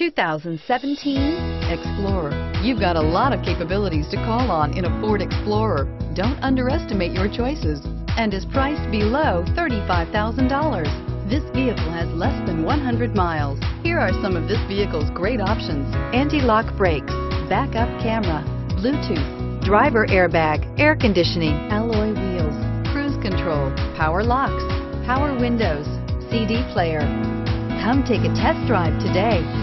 2017 Explorer. You've got a lot of capabilities to call on in a Ford Explorer. Don't underestimate your choices, and is priced below $35,000. This vehicle has less than 100 miles. Here are some of this vehicle's great options: anti-lock brakes, backup camera, Bluetooth, driver airbag, air conditioning, alloy wheels, cruise control, power locks, power windows, CD player. Come take a test drive today.